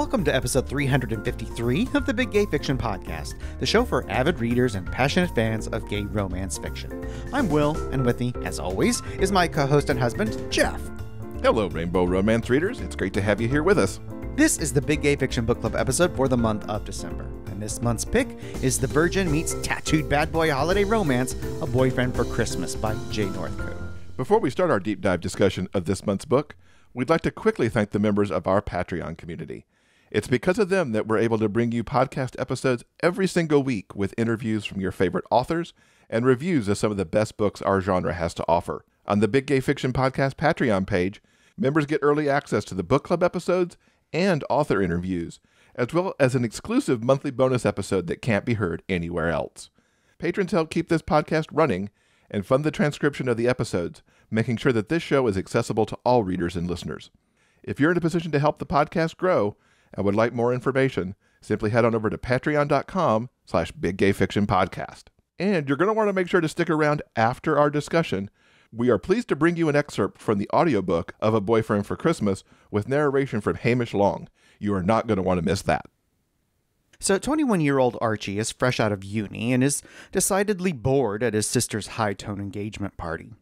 Welcome to episode 353 of the Big Gay Fiction Podcast, the show for avid readers and passionate fans of gay romance fiction. I'm Will, and with me, as always, is my co-host and husband, Jeff. Hello, Rainbow Romance readers. It's great to have you here with us. This is the Big Gay Fiction Book Club episode for the month of December, and this month's pick is The Virgin Meets Tattooed Bad Boy Holiday Romance, A Boyfriend for Christmas by Jay Northcote. Before we start our deep dive discussion of this month's book, we'd like to quickly thank the members of our Patreon community. It's because of them that we're able to bring you podcast episodes every single week with interviews from your favorite authors and reviews of some of the best books our genre has to offer. On the Big Gay Fiction Podcast Patreon page, members get early access to the book club episodes and author interviews, as well as an exclusive monthly bonus episode that can't be heard anywhere else. Patrons help keep this podcast running and fund the transcription of the episodes, making sure that this show is accessible to all readers and listeners. If you're in a position to help the podcast grow, and would like more information, simply head on over to patreon.com/biggayfictionpodcast. And you're going to want to make sure to stick around after our discussion. We are pleased to bring you an excerpt from the audiobook of A Boyfriend for Christmas with narration from Hamish Long. You are not going to want to miss that. So 21-year-old Archie is fresh out of uni and is decidedly bored at his sister's high-tone engagement party.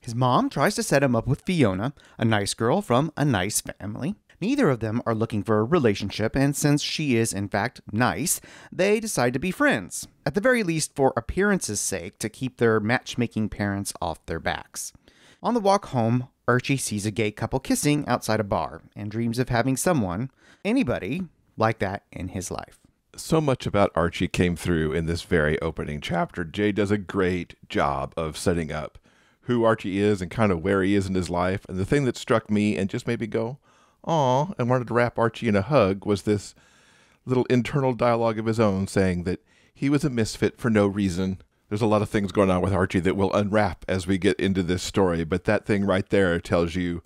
His mom tries to set him up with Fiona, a nice girl from a nice family. Neither of them are looking for a relationship, and since she is, in fact, nice, they decide to be friends, at the very least for appearances' sake, to keep their matchmaking parents off their backs. On the walk home, Archie sees a gay couple kissing outside a bar and dreams of having someone, anybody, like that in his life. So much about Archie came through in this very opening chapter. Jay does a great job of setting up who Archie is and kind of where he is in his life, and the thing that struck me and just made me go, aw, and wanted to wrap Archie in a hug was this little internal dialogue of his own saying that he was a misfit for no reason. There's a lot of things going on with Archie that we'll unwrap as we get into this story, but that thing right there tells you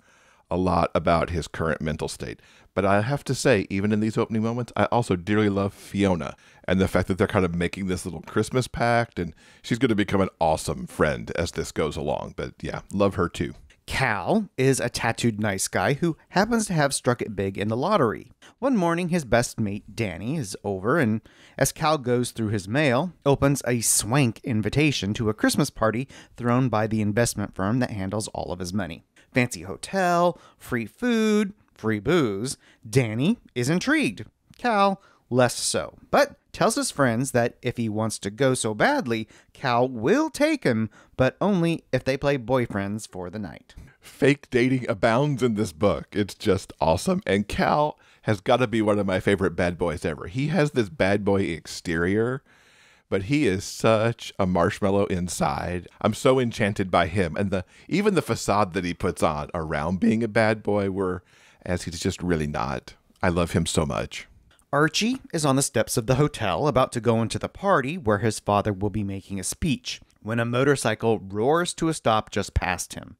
a lot about his current mental state. But I have to say, even in these opening moments, I also dearly love Fiona and the fact that they're kind of making this little Christmas pact, and she's going to become an awesome friend as this goes along. But yeah, love her too. Cal is a tattooed nice guy who happens to have struck it big in the lottery. One morning, his best mate, Danny, is over, and as Cal goes through his mail, opens a swank invitation to a Christmas party thrown by the investment firm that handles all of his money. Fancy hotel, free food, free booze. Danny is intrigued. Cal, less so, but tells his friends that if he wants to go so badly, Cal will take him, but only if they play boyfriends for the night. Fake dating abounds in this book. It's just awesome. And Cal has got to be one of my favorite bad boys ever. He has this bad boy exterior, but he is such a marshmallow inside. I'm so enchanted by him. And even the facade that he puts on around being a bad boy, whereas he's just really not. I love him so much. Archie is on the steps of the hotel, about to go into the party where his father will be making a speech, when a motorcycle roars to a stop just past him.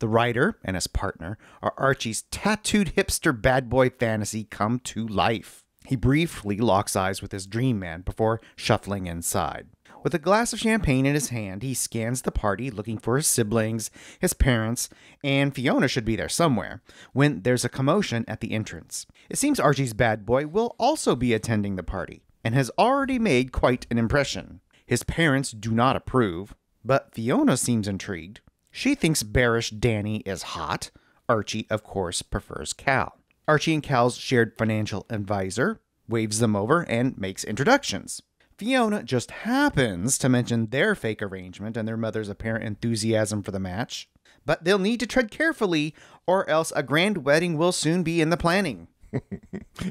The rider and his partner are Archie's tattooed hipster bad boy fantasy come to life. He briefly locks eyes with his dream man before shuffling inside. With a glass of champagne in his hand, he scans the party, looking for his siblings, his parents, and Fiona should be there somewhere, when there's a commotion at the entrance. It seems Archie's bad boy will also be attending the party, and has already made quite an impression. His parents do not approve, but Fiona seems intrigued. She thinks bearish Danny is hot. Archie, of course, prefers Cal. Archie and Cal's shared financial advisor waves them over and makes introductions. Fiona just happens to mention their fake arrangement and their mother's apparent enthusiasm for the match. But they'll need to tread carefully, or else a grand wedding will soon be in the planning.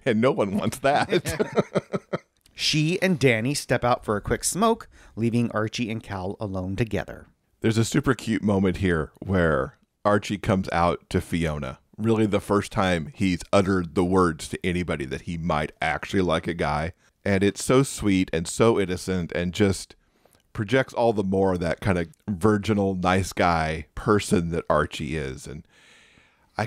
And no one wants that. She and Danny step out for a quick smoke, leaving Archie and Cal alone together. There's a super cute moment here where Archie comes out to Fiona. Really the first time he's uttered the words to anybody that he might actually like a guy. And it's so sweet and so innocent and just projects all the more that kind of virginal, nice guy person that Archie is. And I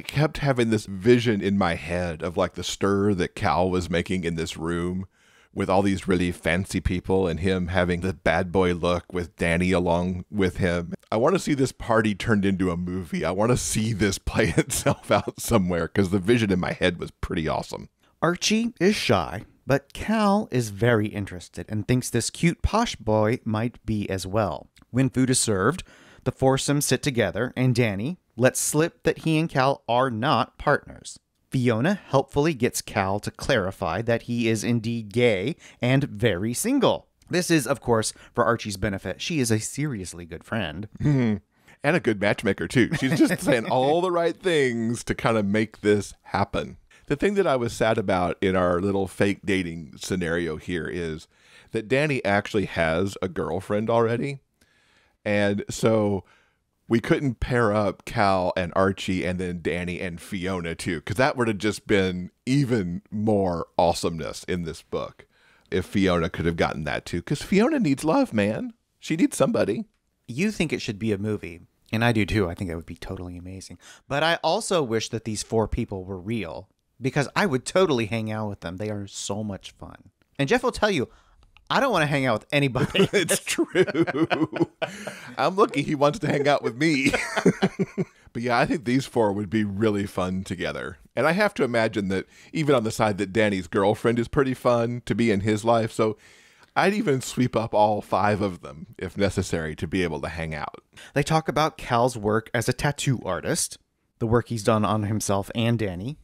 kept having this vision in my head of like the stir that Cal was making in this room with all these really fancy people and him having the bad boy look with Danny along with him. I want to see this party turned into a movie. I want to see this play itself out somewhere, because the vision in my head was pretty awesome. Archie is shy, but Cal is very interested and thinks this cute posh boy might be as well. When food is served, the foursome sit together, and Danny lets slip that he and Cal are not partners. Fiona helpfully gets Cal to clarify that he is indeed gay and very single. This is, of course, for Archie's benefit. She is a seriously good friend. Mm-hmm. And a good matchmaker, too. She's just saying all the right things to kind of make this happen. The thing that I was sad about in our little fake dating scenario here is that Danny actually has a girlfriend already. And so we couldn't pair up Cal and Archie and then Danny and Fiona, too, because that would have just been even more awesomeness in this book. If Fiona could have gotten that too, because Fiona needs love, man. She needs somebody. You think it should be a movie, and I do too. I think that would be totally amazing. But I also wish that these four people were real, because I would totally hang out with them. They are so much fun. And Jeff will tell you, I don't want to hang out with anybody. It's true. I'm lucky he wants to hang out with me. But yeah, I think these four would be really fun together. And I have to imagine that even on the side that Danny's girlfriend is pretty fun to be in his life. So I'd even sweep up all five of them if necessary to be able to hang out. They talk about Cal's work as a tattoo artist, the work he's done on himself and Danny,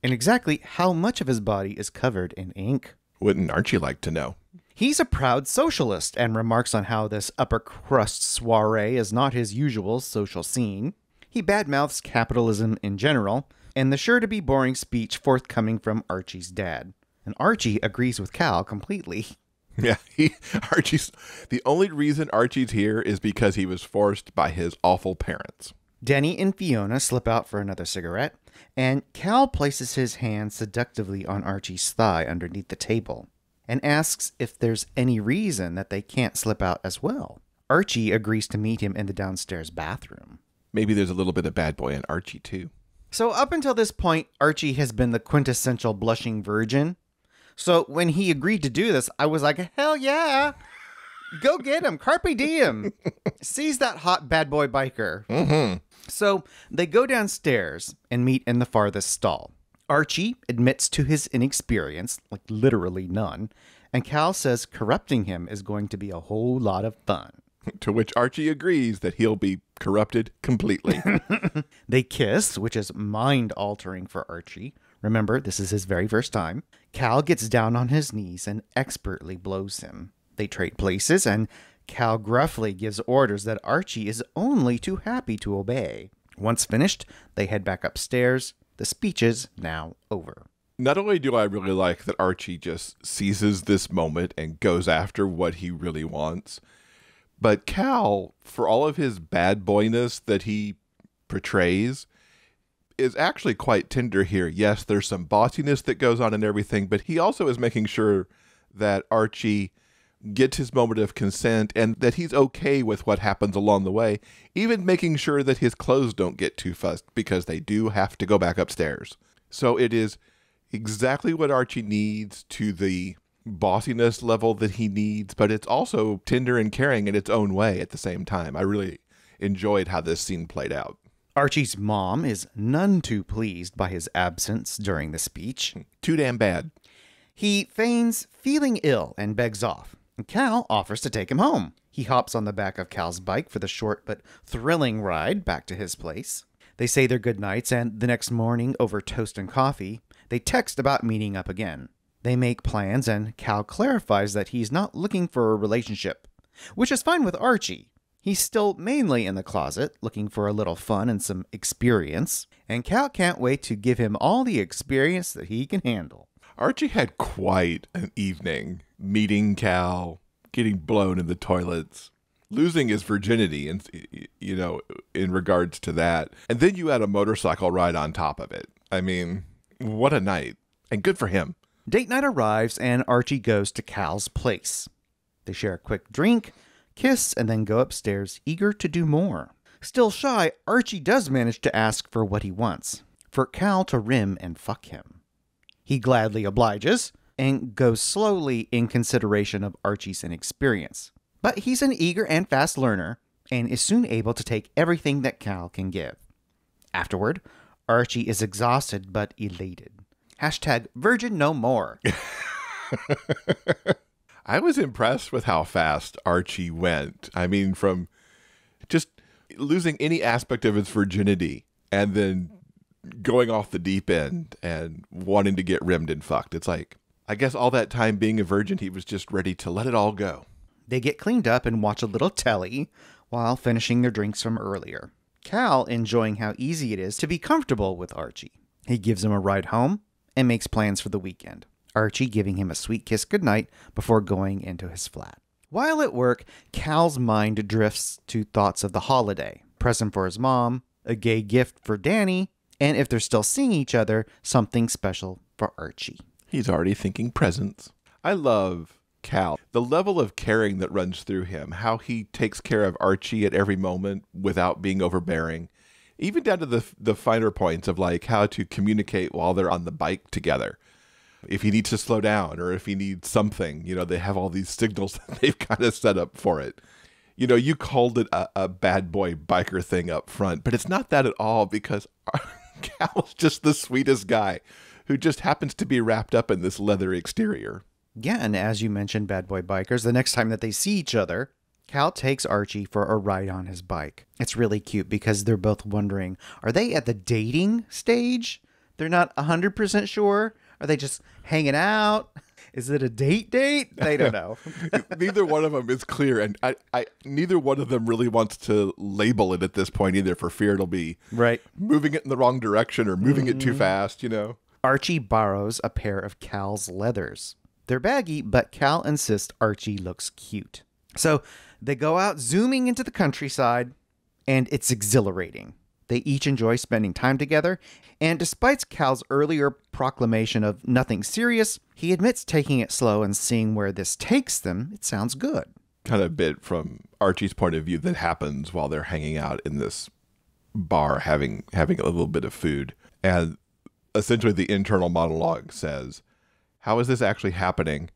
and exactly how much of his body is covered in ink. Wouldn't Archie like to know? He's a proud socialist and remarks on how this upper crust soiree is not his usual social scene. He badmouths capitalism in general, and the sure-to-be boring speech forthcoming from Archie's dad. And Archie agrees with Cal completely. Yeah, Archie's the only reason Archie's here is because he was forced by his awful parents. Danny and Fiona slip out for another cigarette, and Cal places his hand seductively on Archie's thigh underneath the table, and asks if there's any reason that they can't slip out as well. Archie agrees to meet him in the downstairs bathroom. Maybe there's a little bit of bad boy in Archie, too. So up until this point, Archie has been the quintessential blushing virgin. So when he agreed to do this, I was like, hell yeah. Go get him. Carpe diem. Seize that hot bad boy biker. Mm-hmm. So they go downstairs and meet in the farthest stall. Archie admits to his inexperience, like literally none. And Cal says corrupting him is going to be a whole lot of fun. To which Archie agrees that he'll be corrupted completely. They kiss, which is mind-altering for Archie. Remember, this is his very first time. Cal gets down on his knees and expertly blows him. They trade places, and Cal gruffly gives orders that Archie is only too happy to obey. Once finished, they head back upstairs. The speech is now over. Not only do I really like that Archie just seizes this moment and goes after what he really wants, but Cal, for all of his bad boyness that he portrays, is actually quite tender here. Yes, there's some bossiness that goes on and everything, but he also is making sure that Archie gets his moment of consent and that he's okay with what happens along the way, even making sure that his clothes don't get too fussed because they do have to go back upstairs. So it is exactly what Archie needs to the bossiness level that he needs, but it's also tender and caring in its own way at the same time. I really enjoyed how this scene played out. Archie's mom is none too pleased by his absence during the speech. Too damn bad. He feigns feeling ill and begs off, and Cal offers to take him home. He hops on the back of Cal's bike for the short but thrilling ride back to his place. They say their goodnights, and the next morning, over toast and coffee, they text about meeting up again. They make plans, and Cal clarifies that he's not looking for a relationship, which is fine with Archie. He's still mainly in the closet, looking for a little fun and some experience, and Cal can't wait to give him all the experience that he can handle. Archie had quite an evening, meeting Cal, getting blown in the toilets, losing his virginity, and you know, in regards to that. And then you had a motorcycle ride on top of it. I mean, what a night, and good for him. Date night arrives, and Archie goes to Cal's place. They share a quick drink, kiss, and then go upstairs, eager to do more. Still shy, Archie does manage to ask for what he wants, for Cal to rim and fuck him. He gladly obliges, and goes slowly in consideration of Archie's inexperience. But he's an eager and fast learner, and is soon able to take everything that Cal can give. Afterward, Archie is exhausted but elated. Hashtag virgin no more. I was impressed with how fast Archie went. I mean, from just losing any aspect of his virginity and then going off the deep end and wanting to get rimmed and fucked. It's like, I guess all that time being a virgin, he was just ready to let it all go. They get cleaned up and watch a little telly while finishing their drinks from earlier. Cal enjoying how easy it is to be comfortable with Archie. He gives him a ride home and makes plans for the weekend. Archie giving him a sweet kiss goodnight before going into his flat. While at work, Cal's mind drifts to thoughts of the holiday. Present for his mom, a gay gift for Danny, and if they're still seeing each other, something special for Archie. He's already thinking presents. I love Cal. The level of caring that runs through him, how he takes care of Archie at every moment without being overbearing, even down to the finer points of like how to communicate while they're on the bike together. If he needs to slow down or if he needs something, you know, they have all these signals that they've kind of set up for it. You know, you called it a bad boy biker thing up front, but it's not that at all because Cal's just the sweetest guy who just happens to be wrapped up in this leather exterior. Yeah, and as you mentioned, bad boy bikers, the next time that they see each other, Cal takes Archie for a ride on his bike. It's really cute because they're both wondering, are they at the dating stage? They're not 100% sure. Are they just hanging out? Is it a date? They don't know. Neither one of them is clear. And I neither one of them really wants to label it at this point either for fear it'll be moving it in the wrong direction or moving it too fast, you know. Archie borrows a pair of Cal's leathers. They're baggy, but Cal insists Archie looks cute. So they go out zooming into the countryside, and it's exhilarating. They each enjoy spending time together, and despite Cal's earlier proclamation of nothing serious, he admits taking it slow and seeing where this takes them. It sounds good. Kind of bit from Archie's point of view that happens while they're hanging out in this bar having a little bit of food. And essentially the internal monologue says, how is this actually happening?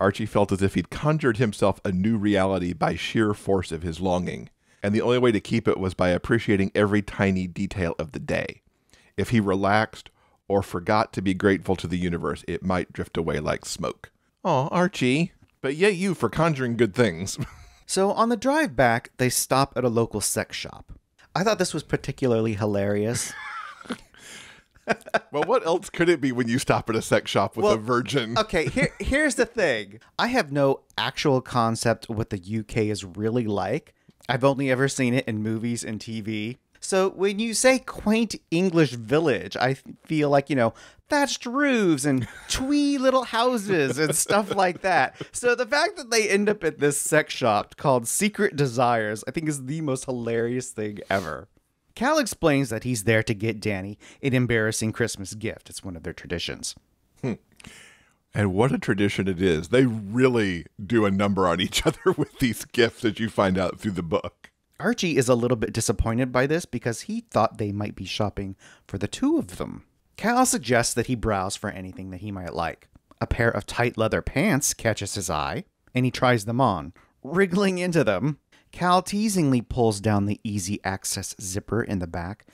Archie felt as if he'd conjured himself a new reality by sheer force of his longing, and the only way to keep it was by appreciating every tiny detail of the day. If he relaxed or forgot to be grateful to the universe, it might drift away like smoke. Aw, Archie. But yay you for conjuring good things. So on the drive back, they stop at a local sex shop. I thought this was particularly hilarious. Well, what else could it be when you stop at a sex shop with a virgin? Okay, here's the thing. I have no actual concept what the UK is really like. I've only ever seen it in movies and TV. So when you say quaint English village, I feel like, you know, thatched roofs and twee little houses and stuff like that. So the fact that they end up at this sex shop called Secret Desires, I think is the most hilarious thing ever. Cal explains that he's there to get Danny an embarrassing Christmas gift. It's one of their traditions. And what a tradition it is. They really do a number on each other with these gifts that you find out through the book. Archie is a little bit disappointed by this because he thought they might be shopping for the two of them. Cal suggests that he browse for anything that he might like. A pair of tight leather pants catches his eye, and he tries them on. Wriggling into them, Cal teasingly pulls down the easy access zipper in the back.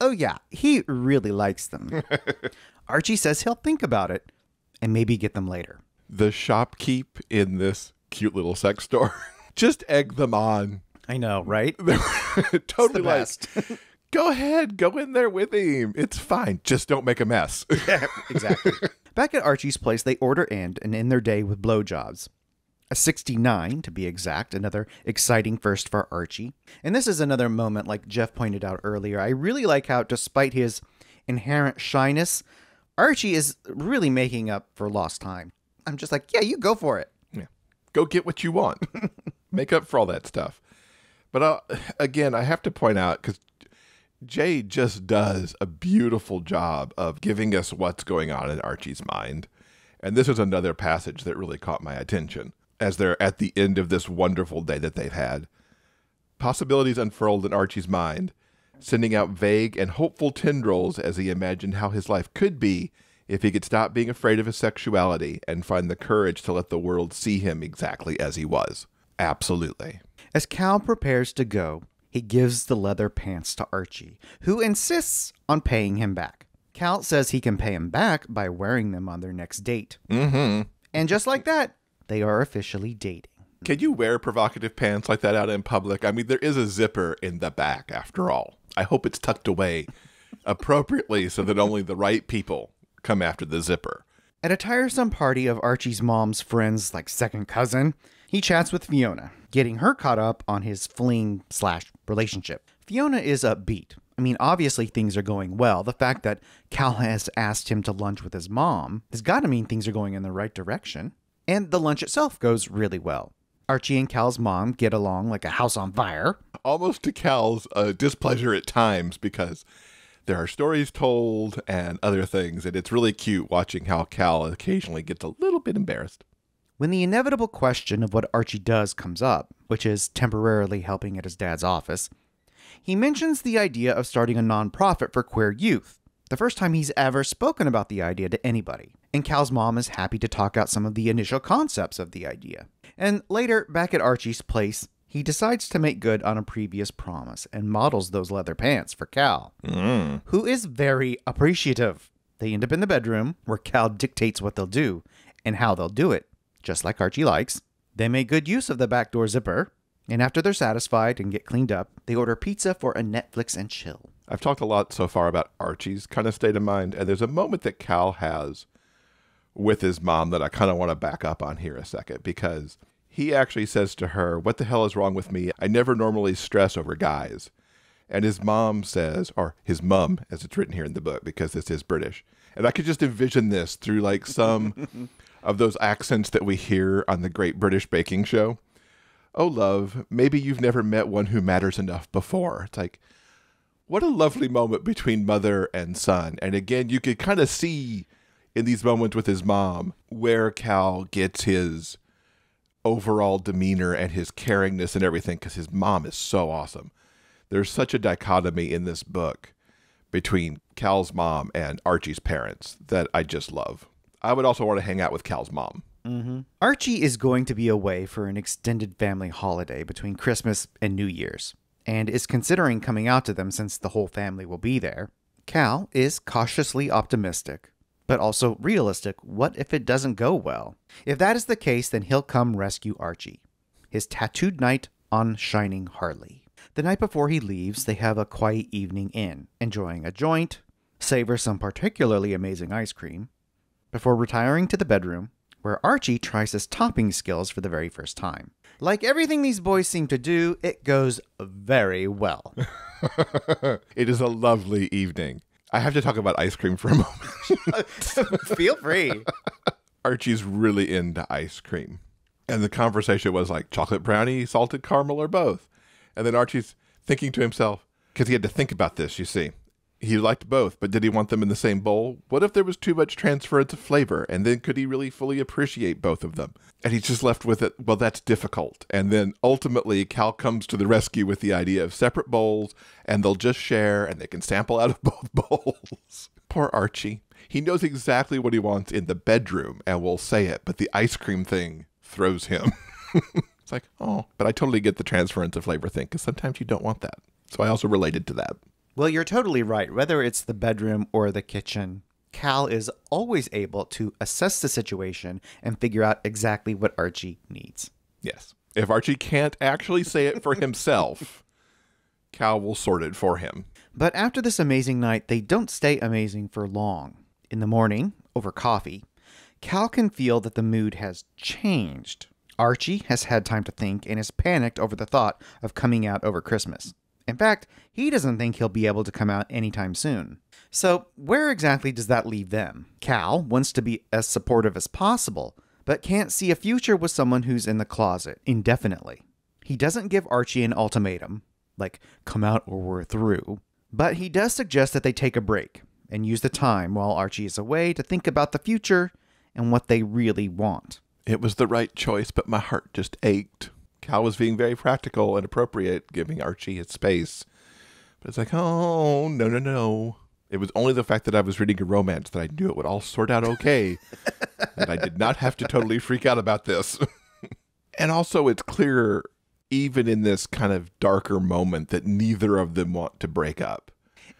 Oh yeah, he really likes them. Archie says he'll think about it and maybe get them later. The shopkeep in this cute little sex store just egg them on. I know, right? Totally like, go ahead, go in there with him. It's fine. Just don't make a mess. Yeah, exactly. Back at Archie's place, they order and end their day with blowjobs. A 69, to be exact, another exciting first for Archie. And this is another moment, like Jeff pointed out earlier. I really like how, despite his inherent shyness, Archie is really making up for lost time. I'm just like, yeah, you go for it. Yeah, go get what you want. Make up for all that stuff. But again, I have to point out, because Jay just does a beautiful job of giving us what's going on in Archie's mind. And this is another passage that really caught my attention as they're at the end of this wonderful day that they've had. Possibilities unfurled in Archie's mind, sending out vague and hopeful tendrils as he imagined how his life could be if he could stop being afraid of his sexuality and find the courage to let the world see him exactly as he was. Absolutely. As Cal prepares to go, he gives the leather pants to Archie, who insists on paying him back. Cal says he can pay him back by wearing them on their next date. Mm-hmm. And just like that, they are officially dating. Can you wear provocative pants like that out in public? I mean, there is a zipper in the back, after all. I hope it's tucked away appropriately so that only the right people come after the zipper. At a tiresome party of Archie's mom's friends, like second cousin, he chats with Fiona, getting her caught up on his fling/relationship. Fiona is upbeat. I mean, obviously things are going well. The fact that Cal has asked him to lunch with his mom has got to mean things are going in the right direction. And the lunch itself goes really well. Archie and Cal's mom get along like a house on fire. Almost to Cal's displeasure at times, because there are stories told and other things, and it's really cute watching how Cal occasionally gets a little bit embarrassed. When the inevitable question of what Archie does comes up, which is temporarily helping at his dad's office, he mentions the idea of starting a nonprofit for queer youth, the first time he's ever spoken about the idea to anybody. And Cal's mom is happy to talk out some of the initial concepts of the idea. And later, back at Archie's place, he decides to make good on a previous promise and models those leather pants for Cal, who is very appreciative. They end up in the bedroom where Cal dictates what they'll do and how they'll do it, just like Archie likes. They make good use of the backdoor zipper, and after they're satisfied and get cleaned up, they order pizza for a Netflix and chill. I've talked a lot so far about Archie's kind of state of mind, and there's a moment that Cal has with his mom that I kind of want to back up on here a second, because he actually says to her, "What the hell is wrong with me? I never normally stress over guys." And his mom says, or his mum, as it's written here in the book, because this is British. And I could just envision this through like some of those accents that we hear on the Great British Baking Show. "Oh, love, maybe you've never met one who matters enough before." It's like, what a lovely moment between mother and son. And again, you could kind of see in these moments with his mom where Cal gets his overall demeanor and his caringness and everything, because his mom is so awesome. There's such a dichotomy in this book between Cal's mom and Archie's parents that I just love. I would also want to hang out with Cal's mom. Mm-hmm. Archie is going to be away for an extended family holiday between Christmas and New Year's, and is considering coming out to them since the whole family will be there. Cal is cautiously optimistic, but also realistic. What if it doesn't go well? If that is the case, then he'll come rescue Archie, his tattooed knight on shining Harley. The night before he leaves, they have a quiet evening in, enjoying a joint, savor some particularly amazing ice cream, before retiring to the bedroom, where Archie tries his topping skills for the very first time. Like everything these boys seem to do, it goes very well. It is a lovely evening. I have to talk about ice cream for a moment. Feel free. Archie's really into ice cream. And the conversation was like chocolate brownie, salted caramel, or both. And then Archie's thinking to himself, because he had to think about this, you see. He liked both, but did he want them in the same bowl? What if there was too much transference of flavor? And then could he really fully appreciate both of them? And he's just left with it, well, that's difficult. And then ultimately, Cal comes to the rescue with the idea of separate bowls, and they'll just share, and they can sample out of both bowls. Poor Archie. He knows exactly what he wants in the bedroom, and will say it, but the ice cream thing throws him. It's like, oh, but I totally get the transference of flavor thing, because sometimes you don't want that. So I also related to that. Well, you're totally right. Whether it's the bedroom or the kitchen, Cal is always able to assess the situation and figure out exactly what Archie needs. Yes. If Archie can't actually say it for himself, Cal will sort it for him. But after this amazing night, they don't stay amazing for long. In the morning, over coffee, Cal can feel that the mood has changed. Archie has had time to think and is panicked over the thought of coming out over Christmas. In fact, he doesn't think he'll be able to come out anytime soon. So where exactly does that leave them? Cal wants to be as supportive as possible, but can't see a future with someone who's in the closet indefinitely. He doesn't give Archie an ultimatum, like come out or we're through, but he does suggest that they take a break and use the time while Archie is away to think about the future and what they really want. It was the right choice, but my heart just ached. Cal was being very practical and appropriate, giving Archie his space. But it's like, oh, no, no, no. It was only the fact that I was reading a romance that I knew it would all sort out okay. That I did not have to totally freak out about this. And also, it's clear even in this kind of darker moment that neither of them want to break up.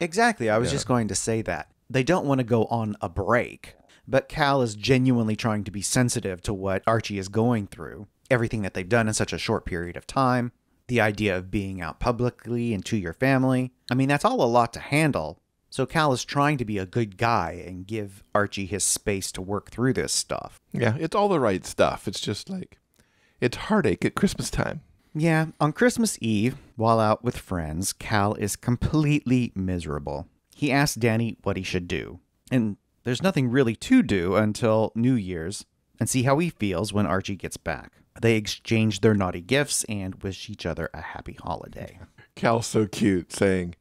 Exactly. I was just going to say that. They don't want to go on a break, but Cal is genuinely trying to be sensitive to what Archie is going through, everything that they've done in such a short period of time, the idea of being out publicly and to your family. I mean, that's all a lot to handle. So Cal is trying to be a good guy and give Archie his space to work through this stuff. Yeah, it's all the right stuff. It's just like, it's heartache at Christmas time. Yeah, on Christmas Eve, while out with friends, Cal is completely miserable. He asks Danny what he should do. And there's nothing really to do until New Year's and see how he feels when Archie gets back. They exchange their naughty gifts and wish each other a happy holiday. Cal's so cute, saying,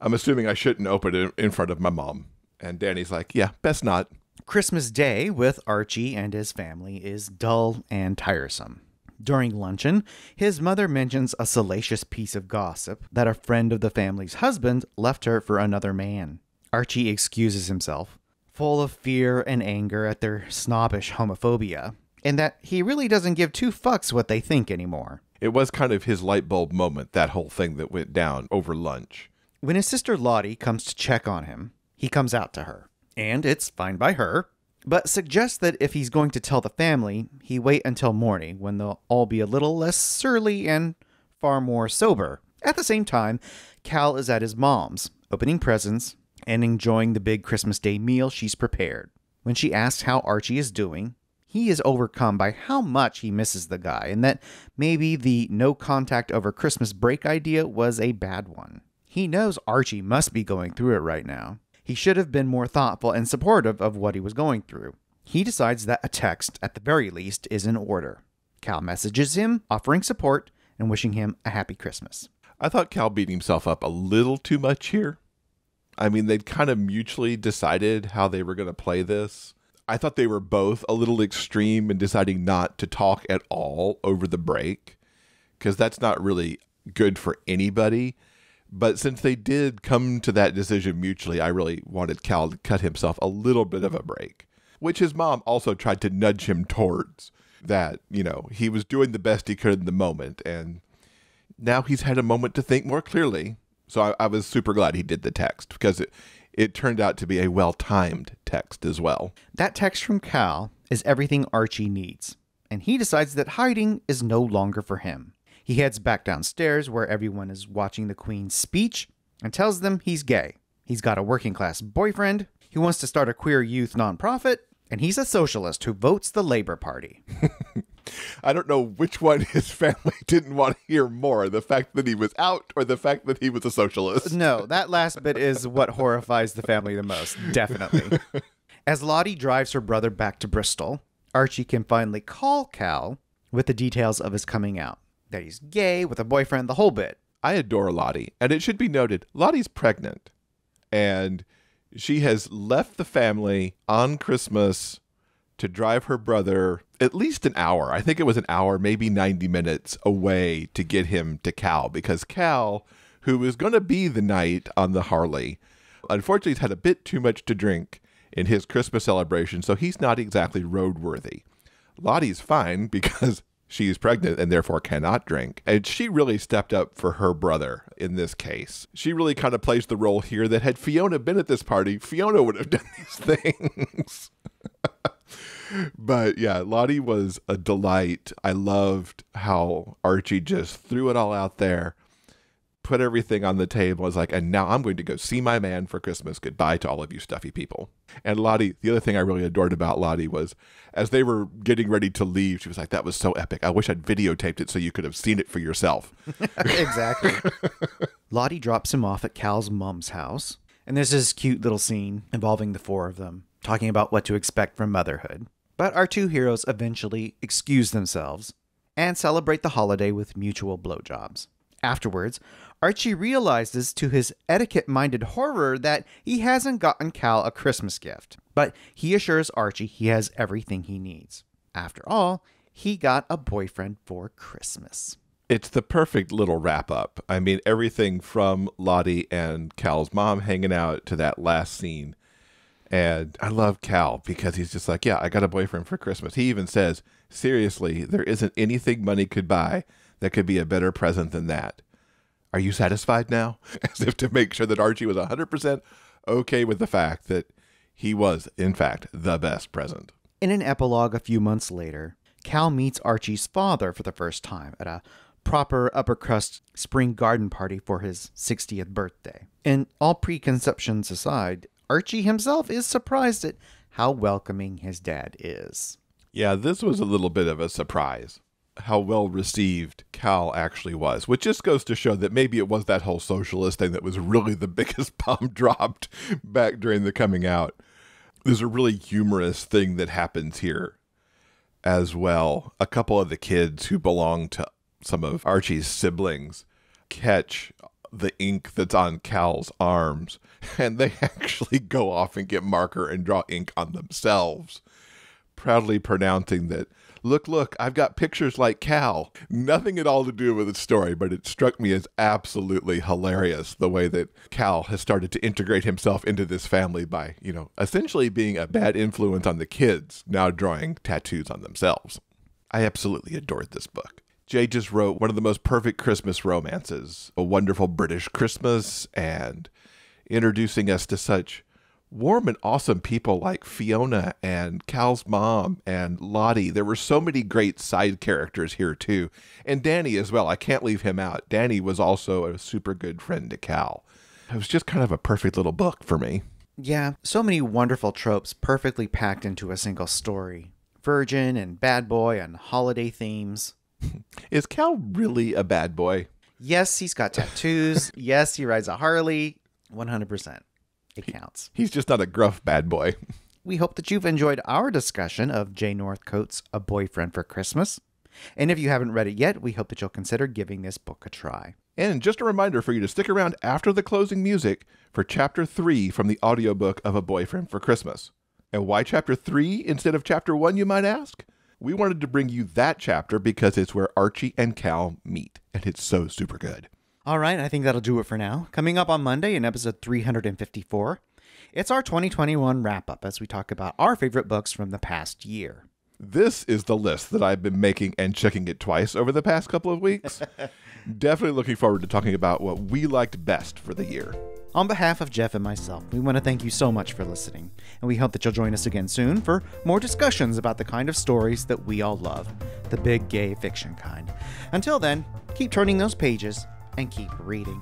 "I'm assuming I shouldn't open it in front of my mom." And Danny's like, "Yeah, best not." Christmas Day with Archie and his family is dull and tiresome. During luncheon, his mother mentions a salacious piece of gossip that a friend of the family's husband left her for another man. Archie excuses himself, full of fear and anger at their snobbish homophobia, and that he really doesn't give two fucks what they think anymore. It was kind of his light bulb moment, that whole thing that went down over lunch. When his sister Lottie comes to check on him, he comes out to her, and it's fine by her, but suggests that if he's going to tell the family, he wait until morning when they'll all be a little less surly and far more sober. At the same time, Cal is at his mom's, opening presents and enjoying the big Christmas Day meal she's prepared. When she asks how Archie is doing, he is overcome by how much he misses the guy and that maybe the no contact over Christmas break idea was a bad one. He knows Archie must be going through it right now. He should have been more thoughtful and supportive of what he was going through. He decides that a text, at the very least, is in order. Cal messages him, offering support and wishing him a happy Christmas. I thought Cal beat himself up a little too much here. I mean, they'd kind of mutually decided how they were going to play this. I thought they were both a little extreme in deciding not to talk at all over the break, because that's not really good for anybody. But since they did come to that decision mutually, I really wanted Cal to cut himself a little bit of a break, which his mom also tried to nudge him towards, that, you know, he was doing the best he could in the moment. And now he's had a moment to think more clearly. So I was super glad he did the text, because it turned out to be a well-timed text as well. That text from Cal is everything Archie needs, and he decides that hiding is no longer for him. He heads back downstairs where everyone is watching the Queen's speech and tells them he's gay. He's got a working-class boyfriend, he wants to start a queer youth nonprofit, and he's a socialist who votes the Labour Party. I don't know which one his family didn't want to hear more, the fact that he was out or the fact that he was a socialist. No, that last bit is what horrifies the family the most, definitely. As Lottie drives her brother back to Bristol, Archie can finally call Cal with the details of his coming out, that he's gay, with a boyfriend, the whole bit. I adore Lottie, and it should be noted, Lottie's pregnant, and she has left the family on Christmas to drive her brother at least an hour. I think it was an hour, maybe 90 minutes away to get him to Cal, because Cal, who was going to be the knight on the Harley, unfortunately has had a bit too much to drink in his Christmas celebration, so he's not exactly roadworthy. Lottie's fine because she's pregnant and therefore cannot drink. And she really stepped up for her brother in this case. She really kind of plays the role here that had Fiona been at this party, Fiona would have done these things. But yeah, Lottie was a delight. I loved how Archie just threw it all out there, put everything on the table. I was like, and now I'm going to go see my man for Christmas. Goodbye to all of you stuffy people. And Lottie, the other thing I really adored about Lottie was, as they were getting ready to leave, she was like, that was so epic. I wish I'd videotaped it so you could have seen it for yourself. Exactly. Lottie drops him off at Cal's mom's house. And there's this cute little scene involving the four of them talking about what to expect from motherhood. But our two heroes eventually excuse themselves and celebrate the holiday with mutual blowjobs. Afterwards, Archie realizes to his etiquette-minded horror that he hasn't gotten Cal a Christmas gift, but he assures Archie he has everything he needs. After all, he got a boyfriend for Christmas. It's the perfect little wrap-up. I mean, everything from Lottie and Cal's mom hanging out to that last scene. And I love Cal because he's just like, yeah, I got a boyfriend for Christmas. He even says, seriously, there isn't anything money could buy that could be a better present than that. Are you satisfied now? As if to make sure that Archie was 100% okay with the fact that he was, in fact, the best present. In an epilogue a few months later, Cal meets Archie's father for the first time at a proper upper-crust spring garden party for his 60th birthday. And all preconceptions aside, Archie himself is surprised at how welcoming his dad is. Yeah, this was a little bit of a surprise, how well-received Cal actually was, which just goes to show that maybe it was that whole socialist thing that was really the biggest bomb dropped back during the coming out. There's a really humorous thing that happens here as well. A couple of the kids who belong to some of Archie's siblings catch the ink that's on Cal's arms, and they actually go off and get marker and draw ink on themselves, proudly pronouncing that, "Look, look, I've got pictures like Cal." Nothing at all to do with the story, but it struck me as absolutely hilarious the way that Cal has started to integrate himself into this family by, you know, essentially being a bad influence on the kids, now drawing tattoos on themselves. I absolutely adored this book. Jay just wrote one of the most perfect Christmas romances, A Wonderful British Christmas, and introducing us to such warm and awesome people like Fiona and Cal's mom and Lottie. There were so many great side characters here too. And Danny as well. I can't leave him out. Danny was also a super good friend to Cal. It was just kind of a perfect little book for me. Yeah, so many wonderful tropes perfectly packed into a single story. Virgin and bad boy and holiday themes. Is Cal really a bad boy? Yes, he's got tattoos. Yes, he rides a Harley. 100%. It counts. He's just not a gruff bad boy. We hope that you've enjoyed our discussion of Jay Northcote's A Boyfriend for Christmas. And if you haven't read it yet, we hope that you'll consider giving this book a try. And just a reminder for you to stick around after the closing music for Chapter 3 from the audiobook of A Boyfriend for Christmas. And why Chapter 3 instead of Chapter 1, you might ask? We wanted to bring you that chapter because it's where Archie and Cal meet, and it's so super good. All right, I think that'll do it for now. Coming up on Monday in episode 354, it's our 2021 wrap-up as we talk about our favorite books from the past year. This is the list that I've been making and checking it twice over the past couple of weeks. Definitely looking forward to talking about what we liked best for the year. On behalf of Jeff and myself, we want to thank you so much for listening, and we hope that you'll join us again soon for more discussions about the kind of stories that we all love, the big gay fiction kind. Until then, keep turning those pages and keep reading.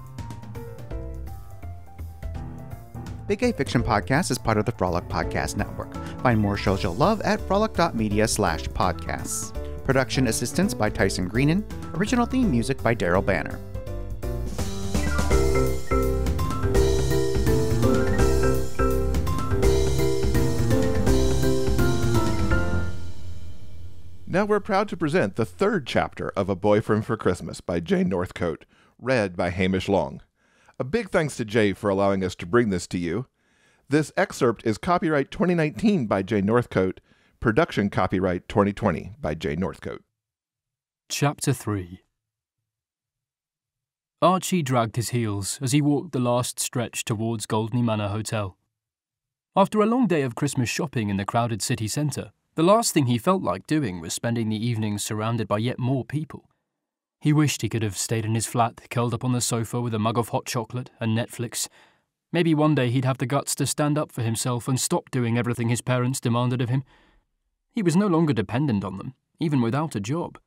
Big Gay Fiction Podcast is part of the Frolic Podcast Network. Find more shows you'll love at frolic.media/podcasts. Production assistance by Tyson Greenan. Original theme music by Daryl Banner. Now we're proud to present the third chapter of A Boyfriend for Christmas by Jay Northcote, read by Hamish Long. A big thanks to Jay for allowing us to bring this to you. This excerpt is copyright 2019 by Jay Northcote, production copyright 2020 by Jay Northcote. Chapter 3. Archie dragged his heels as he walked the last stretch towards Goldney Manor Hotel. After a long day of Christmas shopping in the crowded city centre, the last thing he felt like doing was spending the evening surrounded by yet more people. He wished he could have stayed in his flat, curled up on the sofa with a mug of hot chocolate and Netflix. Maybe one day he'd have the guts to stand up for himself and stop doing everything his parents demanded of him. He was no longer dependent on them, even without a job.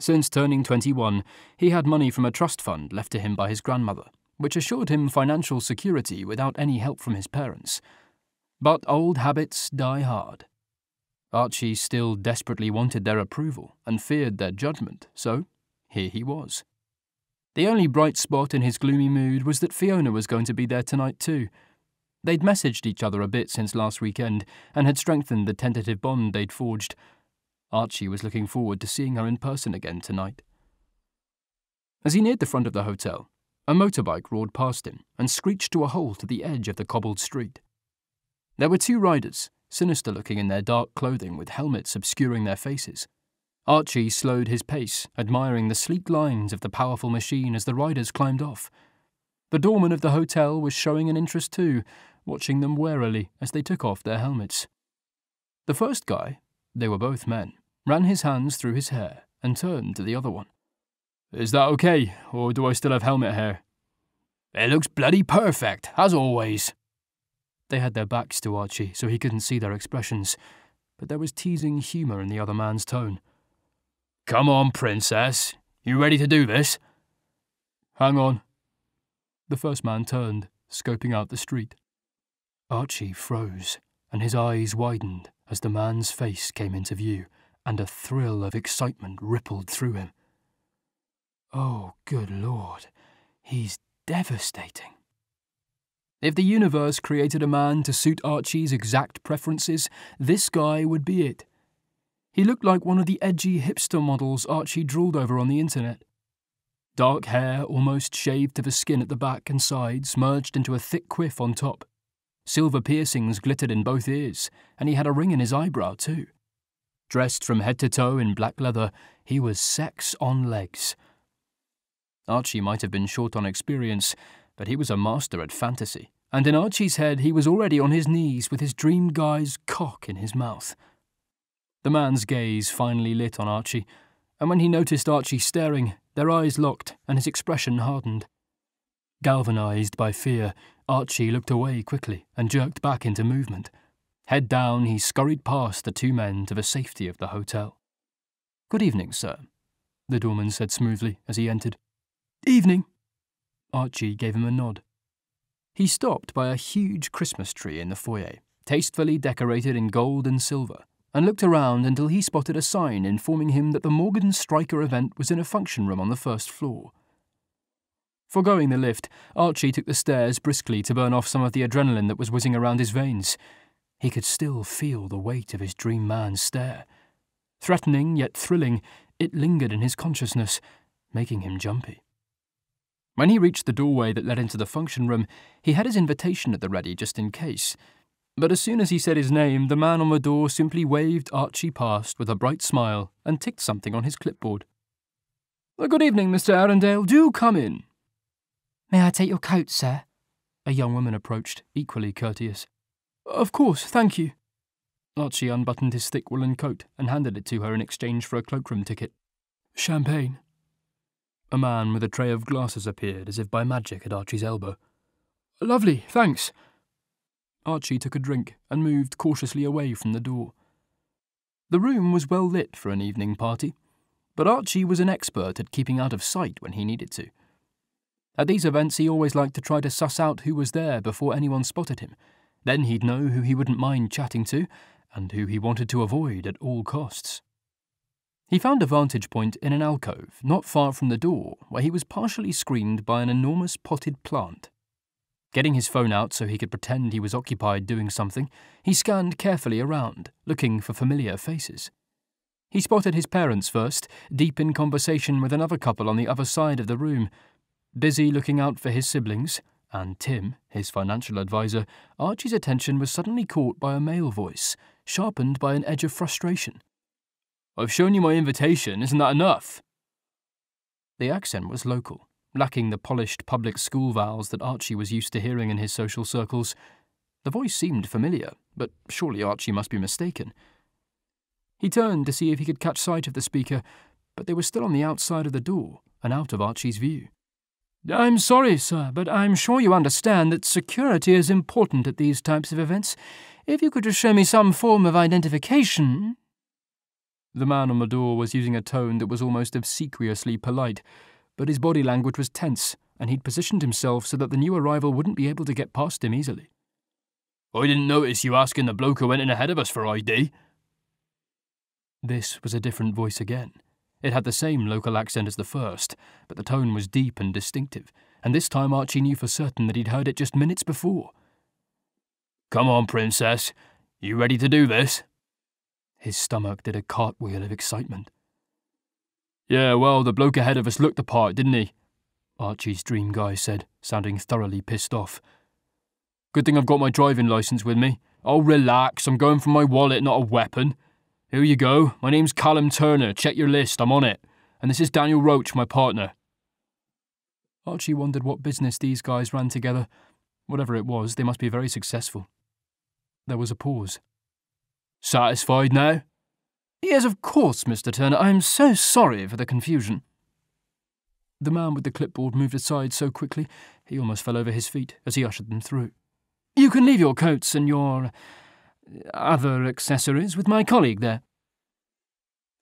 Since turning 21, he had money from a trust fund left to him by his grandmother, which assured him financial security without any help from his parents. But old habits die hard. Archie still desperately wanted their approval and feared their judgment, so here he was. The only bright spot in his gloomy mood was that Fiona was going to be there tonight too. They'd messaged each other a bit since last weekend and had strengthened the tentative bond they'd forged. Archie was looking forward to seeing her in person again tonight. As he neared the front of the hotel, a motorbike roared past him and screeched to a halt at the edge of the cobbled street. There were two riders, sinister-looking in their dark clothing with helmets obscuring their faces. Archie slowed his pace, admiring the sleek lines of the powerful machine as the riders climbed off. The doorman of the hotel was showing an interest too, watching them warily as they took off their helmets. The first guy, they were both men, ran his hands through his hair and turned to the other one. Is that okay, or do I still have helmet hair? It looks bloody perfect, as always. They had their backs to Archie, so he couldn't see their expressions, but there was teasing humour in the other man's tone. Come on, princess. You ready to do this? Hang on. The first man turned, scoping out the street. Archie froze, and his eyes widened as the man's face came into view, and a thrill of excitement rippled through him. Oh, good Lord, he's devastating. If the universe created a man to suit Archie's exact preferences, this guy would be it. He looked like one of the edgy hipster models Archie drooled over on the internet. Dark hair, almost shaved to the skin at the back and sides, merged into a thick quiff on top. Silver piercings glittered in both ears, and he had a ring in his eyebrow too. Dressed from head to toe in black leather, he was sex on legs. Archie might have been short on experience, but he was a master at fantasy, and in Archie's head he was already on his knees with his dream guy's cock in his mouth. The man's gaze finally lit on Archie, and when he noticed Archie staring, their eyes locked and his expression hardened. Galvanised by fear, Archie looked away quickly and jerked back into movement. Head down, he scurried past the two men to the safety of the hotel. "Good evening, sir," the doorman said smoothly as he entered. "Evening." Archie gave him a nod. He stopped by a huge Christmas tree in the foyer, tastefully decorated in gold and silver, and looked around until he spotted a sign informing him that the Morgan Stryker event was in a function room on the first floor. Forgoing the lift, Archie took the stairs briskly to burn off some of the adrenaline that was whizzing around his veins. He could still feel the weight of his dream man's stare. Threatening yet thrilling, it lingered in his consciousness, making him jumpy. When he reached the doorway that led into the function room, he had his invitation at the ready just in case. But as soon as he said his name, the man on the door simply waved Archie past with a bright smile and ticked something on his clipboard. "Good evening, Mr. Arundale. Do come in." "May I take your coat, sir?" a young woman approached, equally courteous. "Of course, thank you." Archie unbuttoned his thick woolen coat and handed it to her in exchange for a cloakroom ticket. "Champagne." A man with a tray of glasses appeared as if by magic at Archie's elbow. "Lovely, thanks." Archie took a drink and moved cautiously away from the door. The room was well lit for an evening party, but Archie was an expert at keeping out of sight when he needed to. At these events he always liked to try to suss out who was there before anyone spotted him. Then he'd know who he wouldn't mind chatting to and who he wanted to avoid at all costs. He found a vantage point in an alcove not far from the door, where he was partially screened by an enormous potted plant. Getting his phone out so he could pretend he was occupied doing something, he scanned carefully around, looking for familiar faces. He spotted his parents first, deep in conversation with another couple on the other side of the room. Busy looking out for his siblings, and Tim, his financial advisor, Archie's attention was suddenly caught by a male voice, sharpened by an edge of frustration. "I've shown you my invitation, isn't that enough?" The accent was local, lacking the polished public school vowels that Archie was used to hearing in his social circles. The voice seemed familiar, but surely Archie must be mistaken. He turned to see if he could catch sight of the speaker, but they were still on the outside of the door and out of Archie's view. "I'm sorry, sir, but I'm sure you understand that security is important at these types of events. If you could just show me some form of identification." The man on the door was using a tone that was almost obsequiously polite, but his body language was tense, and he'd positioned himself so that the new arrival wouldn't be able to get past him easily. "I didn't notice you asking the bloke who went in ahead of us for ID." This was a different voice again. It had the same local accent as the first, but the tone was deep and distinctive, and this time Archie knew for certain that he'd heard it just minutes before. "Come on, princess. You ready to do this?" His stomach did a cartwheel of excitement. "Yeah, well, the bloke ahead of us looked the part, didn't he?" Archie's dream guy said, sounding thoroughly pissed off. "Good thing I've got my driving licence with me. Oh, relax, I'm going for my wallet, not a weapon. Here you go. My name's Callum Turner. Check your list. I'm on it. And this is Daniel Roach, my partner." Archie wondered what business these guys ran together. Whatever it was, they must be very successful. There was a pause. "Satisfied now?" "Yes, of course, Mr. Turner. I'm so sorry for the confusion." The man with the clipboard moved aside so quickly he almost fell over his feet as he ushered them through. "You can leave your coats and your other accessories with my colleague there."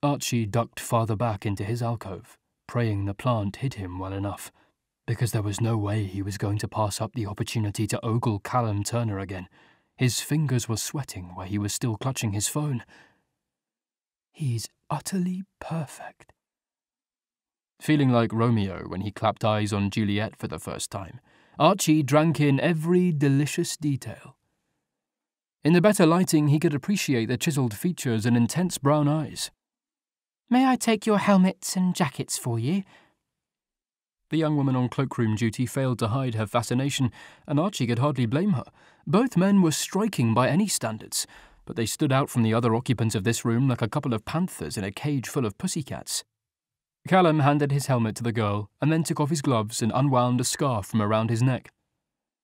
Archie ducked farther back into his alcove, praying the plant hid him well enough, because there was no way he was going to pass up the opportunity to ogle Callum Turner again. His fingers were sweating where he was still clutching his phone. "He's utterly perfect." Feeling like Romeo when he clapped eyes on Juliet for the first time, Archie drank in every delicious detail. In the better lighting, he could appreciate the chiselled features and intense brown eyes. "May I take your helmets and jackets for you?" The young woman on cloakroom duty failed to hide her fascination, and Archie could hardly blame her. Both men were striking by any standards, but they stood out from the other occupants of this room like a couple of panthers in a cage full of pussycats. Callum handed his helmet to the girl and then took off his gloves and unwound a scarf from around his neck.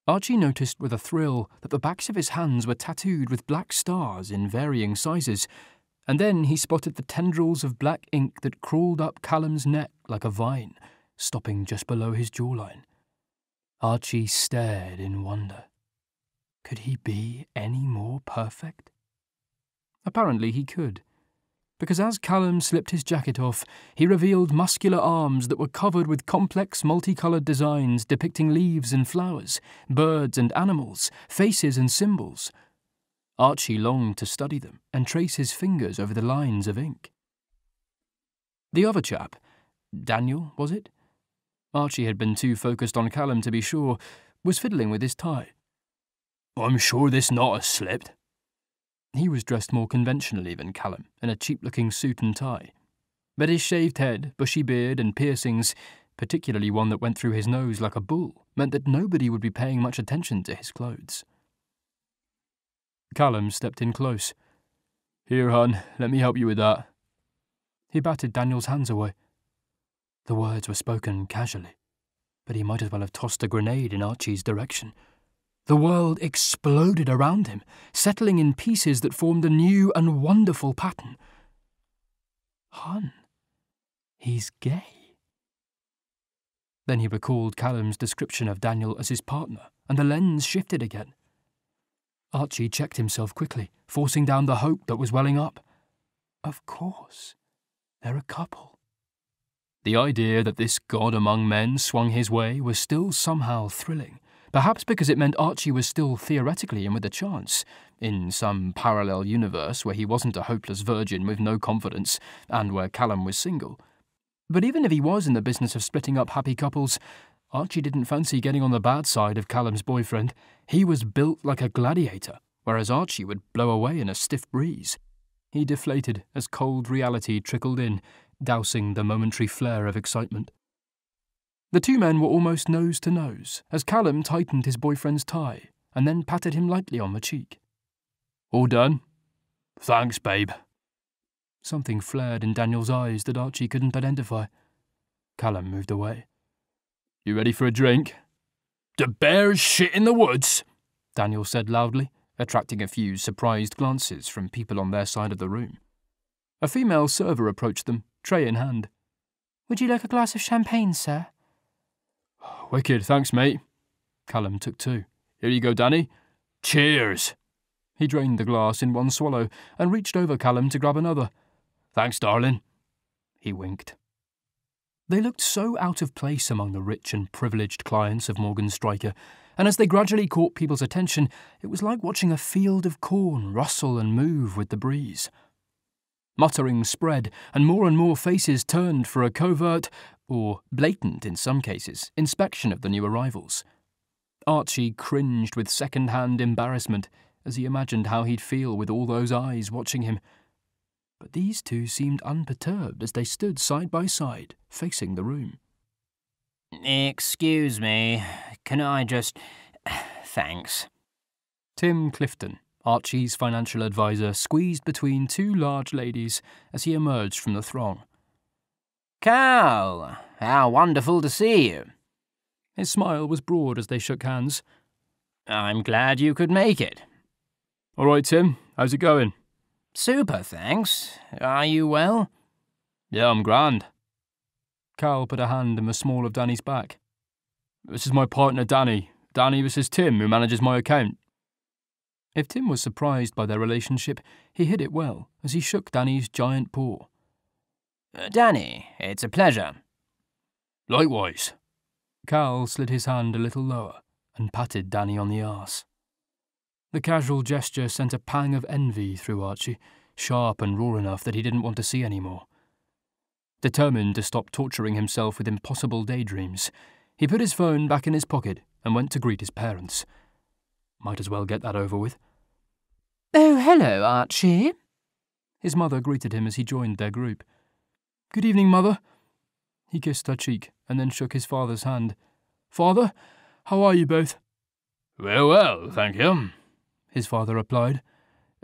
Archie noticed with a thrill that the backs of his hands were tattooed with black stars in varying sizes, and then he spotted the tendrils of black ink that crawled up Callum's neck like a vine, stopping just below his jawline. Archie stared in wonder. Could he be any more perfect? Apparently he could, because as Callum slipped his jacket off, he revealed muscular arms that were covered with complex multicoloured designs depicting leaves and flowers, birds and animals, faces and symbols. Archie longed to study them and trace his fingers over the lines of ink. The other chap, Daniel, was it? Archie had been too focused on Callum to be sure, was fiddling with his tie. "I'm sure this knot has slipped." He was dressed more conventionally than Callum, in a cheap-looking suit and tie. But his shaved head, bushy beard and piercings, particularly one that went through his nose like a bull, meant that nobody would be paying much attention to his clothes. Callum stepped in close. "Here, hon, let me help you with that." He batted Daniel's hands away. The words were spoken casually, but he might as well have tossed a grenade in Archie's direction. The world exploded around him, settling in pieces that formed a new and wonderful pattern. Hun, he's gay. Then he recalled Callum's description of Daniel as his partner, and the lens shifted again. Archie checked himself quickly, forcing down the hope that was welling up. Of course, they're a couple. The idea that this god among men swung his way was still somehow thrilling. Perhaps because it meant Archie was still theoretically in with a chance, in some parallel universe where he wasn't a hopeless virgin with no confidence, and where Callum was single. But even if he was in the business of splitting up happy couples, Archie didn't fancy getting on the bad side of Callum's boyfriend. He was built like a gladiator, whereas Archie would blow away in a stiff breeze. He deflated as cold reality trickled in, dousing the momentary flare of excitement. The two men were almost nose to nose as Callum tightened his boyfriend's tie and then patted him lightly on the cheek. "All done?" "Thanks, babe." Something flared in Daniel's eyes that Archie couldn't identify. Callum moved away. "You ready for a drink?" "The bear's shit in the woods," Daniel said loudly, attracting a few surprised glances from people on their side of the room. A female server approached them, tray in hand. "Would you like a glass of champagne, sir?" "Wicked, thanks, mate." Callum took two. "Here you go, Danny." "Cheers." He drained the glass in one swallow and reached over Callum to grab another. "Thanks, darling." He winked. They looked so out of place among the rich and privileged clients of Morgan Stryker, and as they gradually caught people's attention, it was like watching a field of corn rustle and move with the breeze. Muttering spread, and more faces turned for a covert, or blatant in some cases, inspection of the new arrivals. Archie cringed with second-hand embarrassment as he imagined how he'd feel with all those eyes watching him. But these two seemed unperturbed as they stood side by side, facing the room. "Excuse me, can I just... thanks." Tim Clifton, Archie's financial advisor, squeezed between two large ladies as he emerged from the throng. "Cal, how wonderful to see you." His smile was broad as they shook hands. "I'm glad you could make it." "All right, Tim, how's it going?" "Super, thanks. Are you well?" "Yeah, I'm grand." Cal put a hand in the small of Danny's back. "This is my partner, Danny. Danny, this is Tim, who manages my account." If Tim was surprised by their relationship, he hid it well as he shook Danny's giant paw. "Danny, it's a pleasure." "Likewise." Cal slid his hand a little lower and patted Danny on the arse. The casual gesture sent a pang of envy through Archie, sharp and raw enough that he didn't want to see any more. Determined to stop torturing himself with impossible daydreams, he put his phone back in his pocket and went to greet his parents. Might as well get that over with. "Oh, hello, Archie." His mother greeted him as he joined their group. "Good evening, Mother." He kissed her cheek and then shook his father's hand. "Father, how are you both?" "Well, well, thank you," his father replied.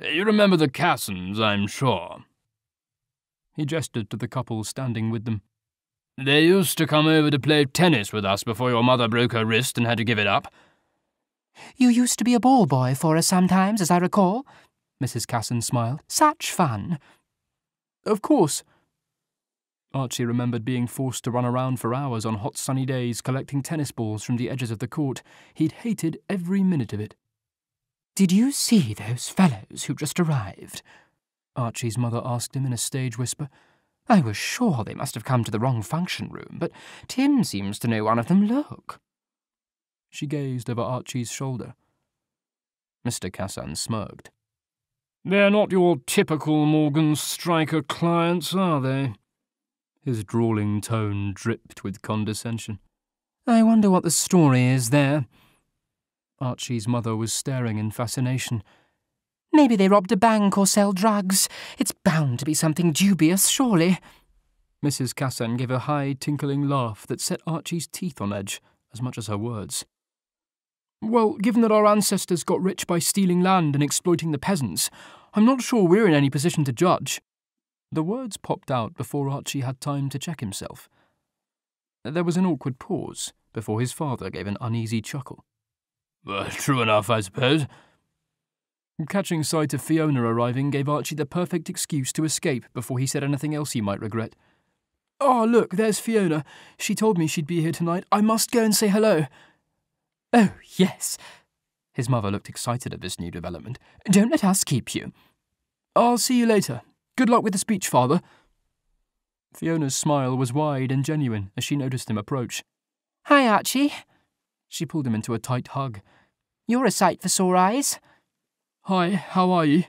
"You remember the Cassons, I'm sure." He gestured to the couple standing with them. "They used to come over to play tennis with us before your mother broke her wrist and had to give it up." "You used to be a ball boy for us sometimes, as I recall," Mrs. Casson smiled. "Such fun." "Of course." Archie remembered being forced to run around for hours on hot sunny days collecting tennis balls from the edges of the court. He'd hated every minute of it. "Did you see those fellows who just arrived?" Archie's mother asked him in a stage whisper. "I was sure they must have come to the wrong function room, but Tim seems to know one of them. Look." She gazed over Archie's shoulder. Mr. Casson smirked. "They're not your typical Morgan Stryker clients, are they?" His drawling tone dripped with condescension. "I wonder what the story is there." Archie's mother was staring in fascination. "Maybe they robbed a bank or sell drugs. It's bound to be something dubious, surely." Mrs. Casson gave a high, tinkling laugh that set Archie's teeth on edge, as much as her words. "Well, given that our ancestors got rich by stealing land and exploiting the peasants, I'm not sure we're in any position to judge." The words popped out before Archie had time to check himself. There was an awkward pause before his father gave an uneasy chuckle. "True enough, I suppose." Catching sight of Fiona arriving gave Archie the perfect excuse to escape before he said anything else he might regret. "Oh, look, there's Fiona. She told me she'd be here tonight. I must go and say hello." "Oh, yes." His mother looked excited at this new development. "Don't let us keep you." "I'll see you later. Good luck with the speech, Father." Fiona's smile was wide and genuine as she noticed him approach. "Hi, Archie." She pulled him into a tight hug. "You're a sight for sore eyes." "Hi, how are you?"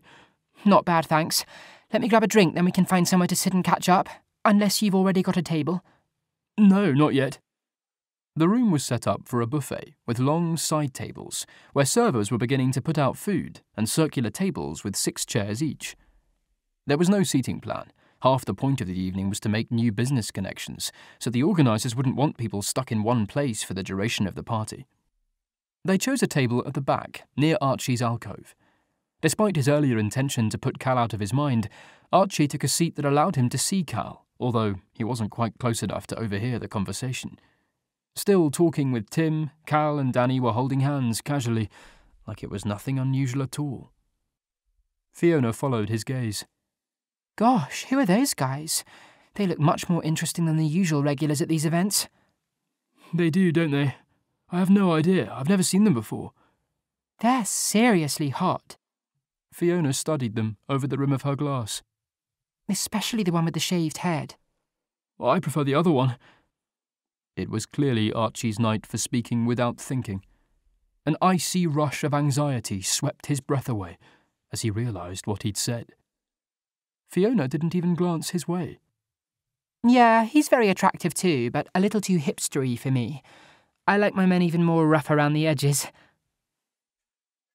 "Not bad, thanks. Let me grab a drink, then we can find somewhere to sit and catch up. Unless you've already got a table." "No, not yet." The room was set up for a buffet with long side tables, where servers were beginning to put out food, and circular tables with 6 chairs each. There was no seating plan. Half the point of the evening was to make new business connections, so the organisers wouldn't want people stuck in one place for the duration of the party. They chose a table at the back, near Archie's alcove. Despite his earlier intention to put Cal out of his mind, Archie took a seat that allowed him to see Cal, although he wasn't quite close enough to overhear the conversation. Still talking with Tim, Cal and Danny were holding hands casually, like it was nothing unusual at all. Fiona followed his gaze. "Gosh, who are those guys? They look much more interesting than the usual regulars at these events." "They do, don't they? I have no idea. I've never seen them before." "They're seriously hot." Fiona studied them over the rim of her glass. "Especially the one with the shaved head." "Well, I prefer the other one." It was clearly Archie's night for speaking without thinking. An icy rush of anxiety swept his breath away as he realised what he'd said. Fiona didn't even glance his way. "Yeah, he's very attractive too, but a little too hipstery for me. I like my men even more rough around the edges."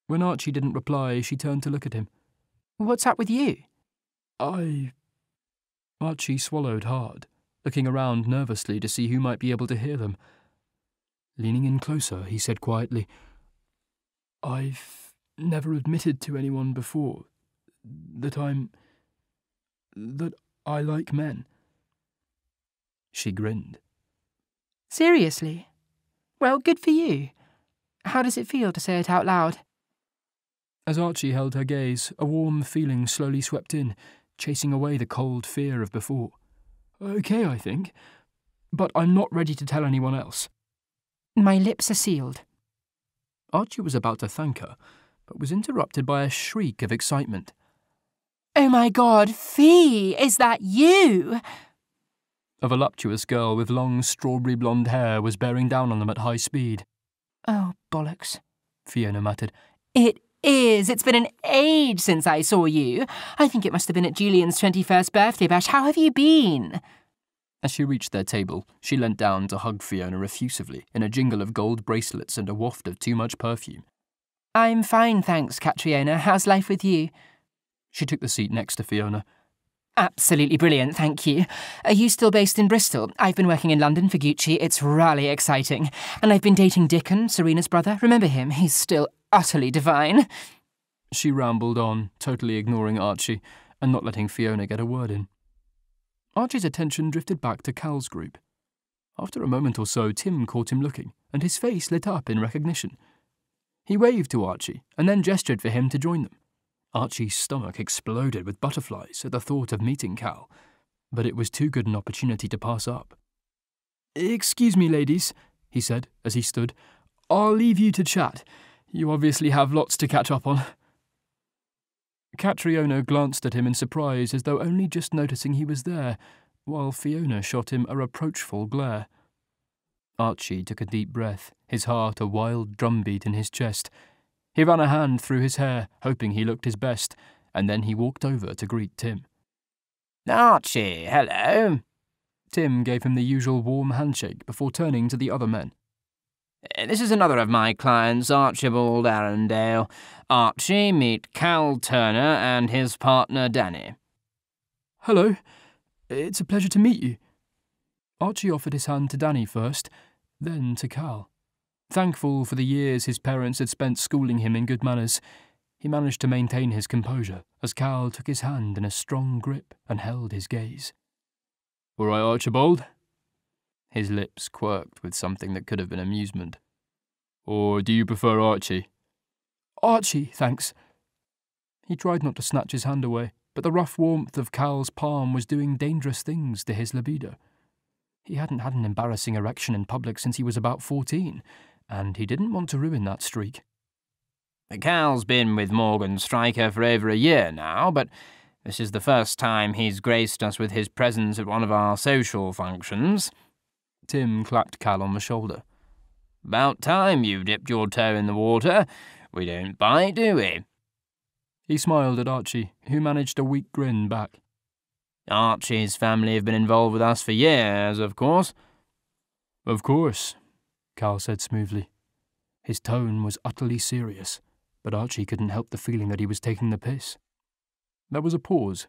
When Archie didn't reply, she turned to look at him. "What's up with you?" Archie swallowed hard, looking around nervously to see who might be able to hear them. Leaning in closer, he said quietly, "I've never admitted to anyone before that I like men." She grinned. "Seriously? Well, good for you. How does it feel to say it out loud?" As Archie held her gaze, a warm feeling slowly swept in, chasing away the cold fear of before. "Okay, I think. but I'm not ready to tell anyone else. My lips are sealed. Archie was about to thank her, but was interrupted by a shriek of excitement. Oh my God, Fee, is that you? A voluptuous girl with long strawberry blonde hair was bearing down on them at high speed. Oh, bollocks, Fiona muttered. It is. It's been an age since I saw you. I think it must have been at Julian's 21st birthday bash. How have you been? As she reached their table, she leant down to hug Fiona effusively in a jingle of gold bracelets and a waft of too much perfume. I'm fine, thanks, Catriona. How's life with you? She took the seat next to Fiona. Absolutely brilliant, thank you. Are you still based in Bristol? I've been working in London for Gucci. It's really exciting. And I've been dating Dickon, Serena's brother. Remember him? He's still utterly divine. She rambled on, totally ignoring Archie and not letting Fiona get a word in. Archie's attention drifted back to Cal's group. After a moment or so, Tim caught him looking, and his face lit up in recognition. He waved to Archie, and then gestured for him to join them. Archie's stomach exploded with butterflies at the thought of meeting Cal, but it was too good an opportunity to pass up. "Excuse me, ladies," he said, as he stood. "I'll leave you to chat. You obviously have lots to catch up on." Catriona glanced at him in surprise, as though only just noticing he was there, while Fiona shot him a reproachful glare. Archie took a deep breath, his heart a wild drumbeat in his chest. He ran a hand through his hair, hoping he looked his best, and then he walked over to greet Tim. "Archie, hello." Tim gave him the usual warm handshake before turning to the other men. "This is another of my clients, Archibald Arundale. Archie, meet Cal Turner and his partner Danny." "Hello. It's a pleasure to meet you." Archie offered his hand to Danny first, then to Cal. Thankful for the years his parents had spent schooling him in good manners, he managed to maintain his composure as Cal took his hand in a strong grip and held his gaze. "All right, Archibald?" His lips quirked with something that could have been amusement. "Or do you prefer Archie?" "Archie, thanks." He tried not to snatch his hand away, but the rough warmth of Cal's palm was doing dangerous things to his libido. He hadn't had an embarrassing erection in public since he was about 14, and he didn't want to ruin that streak. "Cal's been with Morgan Stryker for over a year now, but this is the first time he's graced us with his presence at one of our social functions." Tim clapped Cal on the shoulder. "About time you dipped your toe in the water. We don't bite, do we?" He smiled at Archie, who managed a weak grin back. "Archie's family have been involved with us for years, of course." "Of course," Cal said smoothly. His tone was utterly serious, but Archie couldn't help the feeling that he was taking the piss. There was a pause.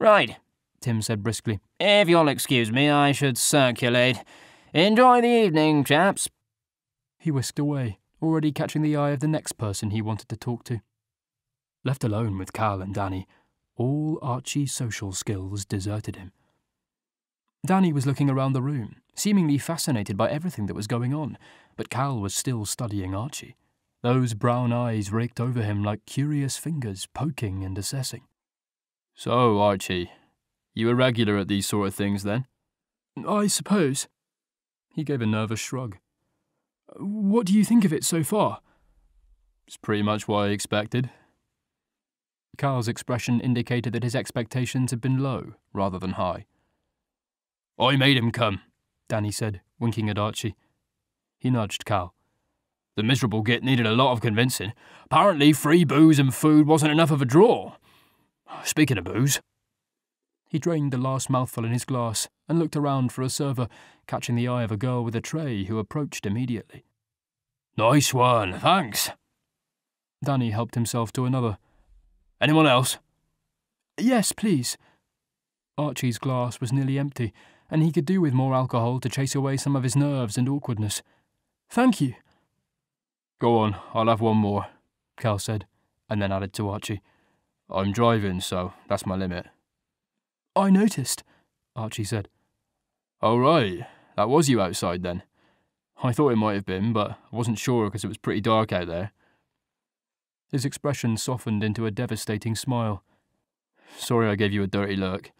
"Right," Tim said briskly. "If you'll excuse me, I should circulate. Enjoy the evening, chaps." He whisked away, already catching the eye of the next person he wanted to talk to. Left alone with Cal and Danny, all Archie's social skills deserted him. Danny was looking around the room, seemingly fascinated by everything that was going on, but Cal was still studying Archie. Those brown eyes raked over him like curious fingers poking and assessing. "So, Archie, you were regular at these sort of things, then?" "I suppose." He gave a nervous shrug. "What do you think of it so far?" "It's pretty much what I expected." Carl's expression indicated that his expectations had been low rather than high. "I made him come," Danny said, winking at Archie. He nudged Cal. "The miserable git needed a lot of convincing. Apparently free booze and food wasn't enough of a draw. Speaking of booze..." He drained the last mouthful in his glass and looked around for a server, catching the eye of a girl with a tray who approached immediately. "Nice one, thanks." Danny helped himself to another. "Anyone else?" "Yes, please." Archie's glass was nearly empty, and he could do with more alcohol to chase away some of his nerves and awkwardness. "Thank you." "Go on, I'll have one more," Cal said, and then added to Archie, "I'm driving, so that's my limit." "I noticed," Archie said. "Oh, right. That was you outside, then. I thought it might have been, but I wasn't sure because it was pretty dark out there." His expression softened into a devastating smile. "Sorry I gave you a dirty look.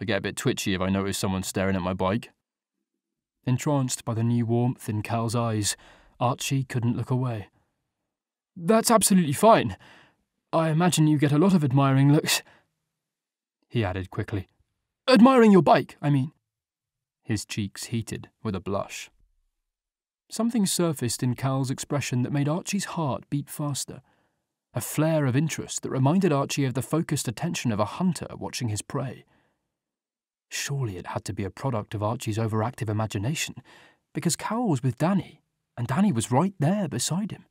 I get a bit twitchy if I notice someone staring at my bike." Entranced by the new warmth in Cal's eyes, Archie couldn't look away. "That's absolutely fine. I imagine you get a lot of admiring looks," he added quickly. "Admiring your bike, I mean." His cheeks heated with a blush. Something surfaced in Cal's expression that made Archie's heart beat faster. A flare of interest that reminded Archie of the focused attention of a hunter watching his prey. Surely it had to be a product of Archie's overactive imagination, because Cal was with Danny, and Danny was right there beside him.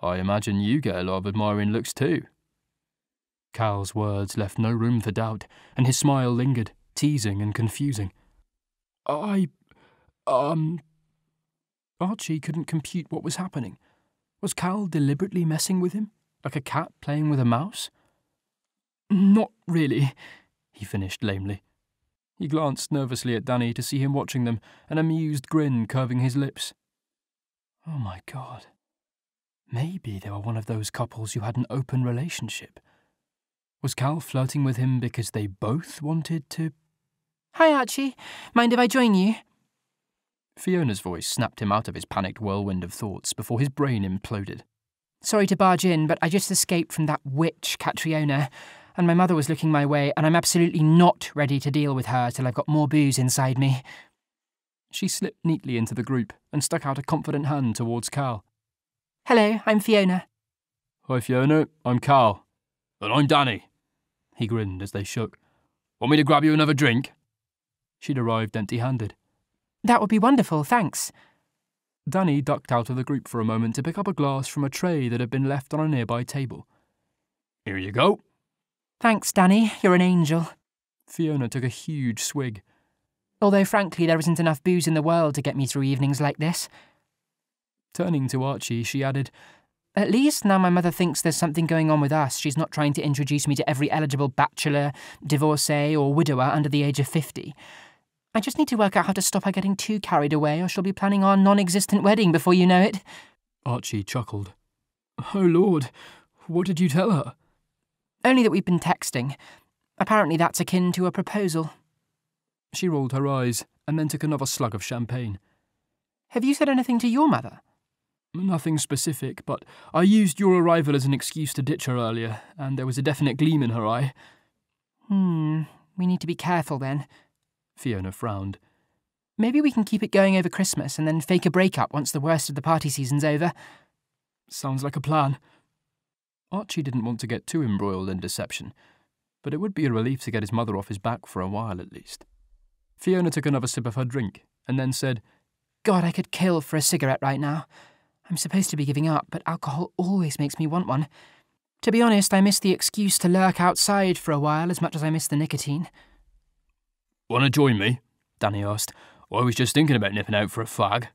"I imagine you get a lot of admiring looks too." Cal's words left no room for doubt, and his smile lingered, teasing and confusing. Archie couldn't compute what was happening. Was Cal deliberately messing with him, like a cat playing with a mouse? "Not really," he finished lamely. He glanced nervously at Danny to see him watching them, an amused grin curving his lips. Oh my God. Maybe they were one of those couples who had an open relationship. Was Cal flirting with him because they both wanted to... "Hi, Archie. Mind if I join you?" Fiona's voice snapped him out of his panicked whirlwind of thoughts before his brain imploded. "Sorry to barge in, but I just escaped from that witch, Catriona, and my mother was looking my way, and I'm absolutely not ready to deal with her till I've got more booze inside me." She slipped neatly into the group and stuck out a confident hand towards Cal. "Hello, I'm Fiona." "Hi, Fiona. I'm Cal." "And I'm Danny." He grinned as they shook. "Want me to grab you another drink?" She'd arrived empty-handed. "That would be wonderful, thanks." Danny ducked out of the group for a moment to pick up a glass from a tray that had been left on a nearby table. "Here you go." "Thanks, Danny. You're an angel." Fiona took a huge swig. "Although, frankly, there isn't enough booze in the world to get me through evenings like this." Turning to Archie, she added, "At least now my mother thinks there's something going on with us. She's not trying to introduce me to every eligible bachelor, divorcee, or widower under the age of 50. I just need to work out how to stop her getting too carried away, or she'll be planning our non-existent wedding before you know it." Archie chuckled. "Oh, Lord, what did you tell her?" "Only that we've been texting. Apparently that's akin to a proposal." She rolled her eyes and then took another slug of champagne. "Have you said anything to your mother?" "Nothing specific, but I used your arrival as an excuse to ditch her earlier, and there was a definite gleam in her eye." We need to be careful then." Fiona frowned. "Maybe we can keep it going over Christmas and then fake a breakup once the worst of the party season's over." "Sounds like a plan." Archie didn't want to get too embroiled in deception, but it would be a relief to get his mother off his back for a while at least. Fiona took another sip of her drink and then said, "God, I could kill for a cigarette right now. I'm supposed to be giving up, but alcohol always makes me want one. To be honest, I miss the excuse to lurk outside for a while as much as I miss the nicotine." "Want to join me?" Danny asked. "I was just thinking about nipping out for a fag."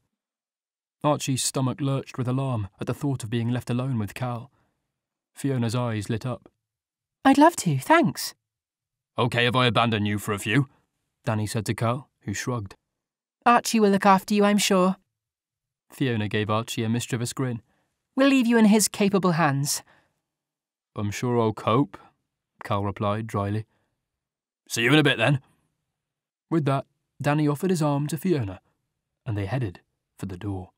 Archie's stomach lurched with alarm at the thought of being left alone with Cal. Fiona's eyes lit up. "I'd love to, thanks." "OK, if I abandon you for a few," Danny said to Cal, who shrugged. "Archie will look after you, I'm sure." Fiona gave Archie a mischievous grin. "We'll leave you in his capable hands." "I'm sure I'll cope," Cal replied dryly. "See you in a bit, then." With that, Danny offered his arm to Fiona, and they headed for the door.